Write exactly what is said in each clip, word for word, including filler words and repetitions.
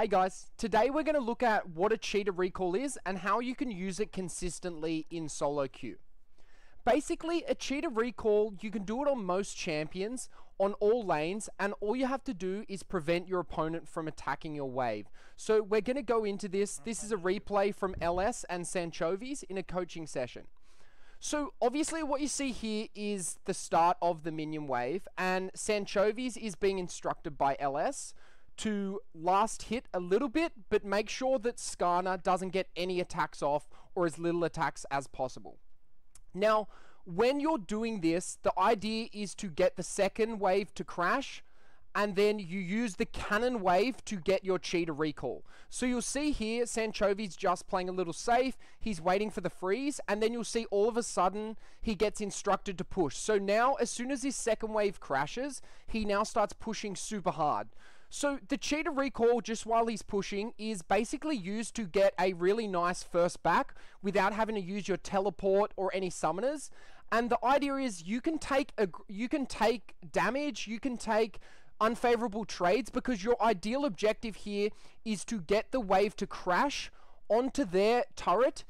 Hey guys, today we're going to look at what a cheater recall is and how you can use it consistently in solo queue. Basically, a cheater recall, you can do it on most champions, on all lanes, and all you have to do is prevent your opponent from attacking your wave. So we're going to go into this. This is a replay from L S and Sanchovies in a coaching session. So obviously what you see here is the start of the minion wave, and Sanchovies is being instructed by L S to last hit a little bit, but make sure that Skarner doesn't get any attacks off or as little attacks as possible. Now, when you're doing this, the idea is to get the second wave to crash, and then you use the cannon wave to get your cheater recall. So you'll see here, Sanchovies just playing a little safe, he's waiting for the freeze, and then you'll see all of a sudden, he gets instructed to push. So now, as soon as his second wave crashes, he now starts pushing super hard. So the cheater recall, just while he's pushing, is basically used to get a really nice first back without having to use your teleport or any summoners. And the idea is you can take a, you can take damage, you can take unfavorable trades, because your ideal objective here is to get the wave to crash onto their turret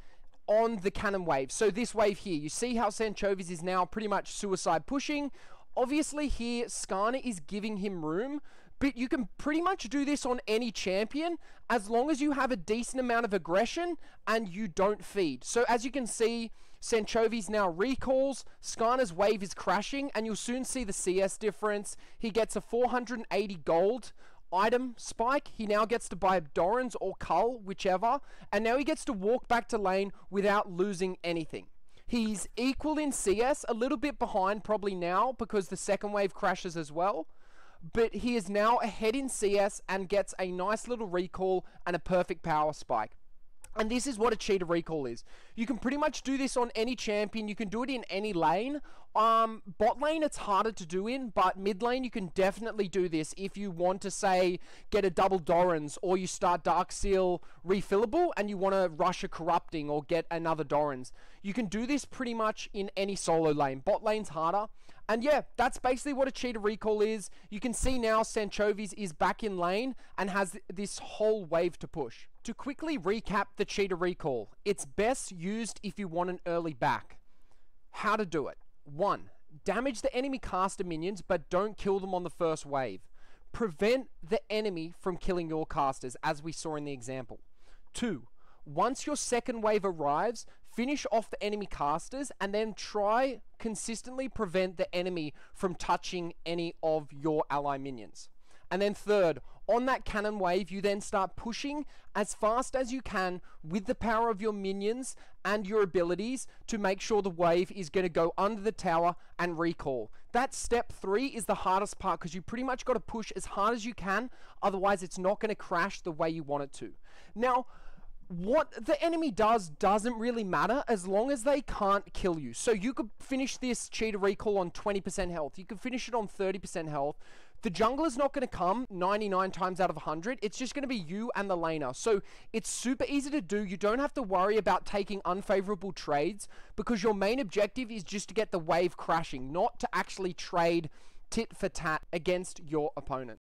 on the cannon wave. So this wave here, you see how Sanchovies is now pretty much suicide pushing. Obviously here, Skarner is giving him room, but you can pretty much do this on any champion as long as you have a decent amount of aggression and you don't feed. So as you can see, Sanchovies now recalls, Skarner's wave is crashing, and you'll soon see the C S difference. He gets a four hundred eighty gold item spike. He now gets to buy Doran's or Cull, whichever, and now he gets to walk back to lane without losing anything. He's equal in C S, a little bit behind probably now because the second wave crashes as well. But he is now ahead in C S and gets a nice little recall and a perfect power spike. And this is what a cheater recall is. You can pretty much do this on any champion. You can do it in any lane. Um, bot lane, it's harder to do in, but mid lane, you can definitely do this if you want to, say, get a double Doran's, or you start Dark Seal refillable and you want to rush a Corrupting or get another Doran's. You can do this pretty much in any solo lane. Bot lane's harder. And yeah, that's basically what a cheater recall is. You can see now Sanchovies is back in lane and has this whole wave to push. To quickly recap the cheater recall, it's best used if you want an early back. How to do it. one. Damage the enemy caster minions, but don't kill them on the first wave. Prevent the enemy from killing your casters, as we saw in the example. two. Once your second wave arrives, finish off the enemy casters, and then try consistently prevent the enemy from touching any of your ally minions. And then third, on that cannon wave, you then start pushing as fast as you can with the power of your minions and your abilities to make sure the wave is going to go under the tower and recall. That step three is the hardest part, because you pretty much got to push as hard as you can, otherwise it's not going to crash the way you want it to. Now, what the enemy does doesn't really matter as long as they can't kill you. So you could finish this cheater recall on twenty percent health. You could finish it on thirty percent health. The jungler's not going to come ninety-nine times out of one hundred. It's just going to be you and the laner. So it's super easy to do. You don't have to worry about taking unfavorable trades, because your main objective is just to get the wave crashing, not to actually trade tit for tat against your opponent.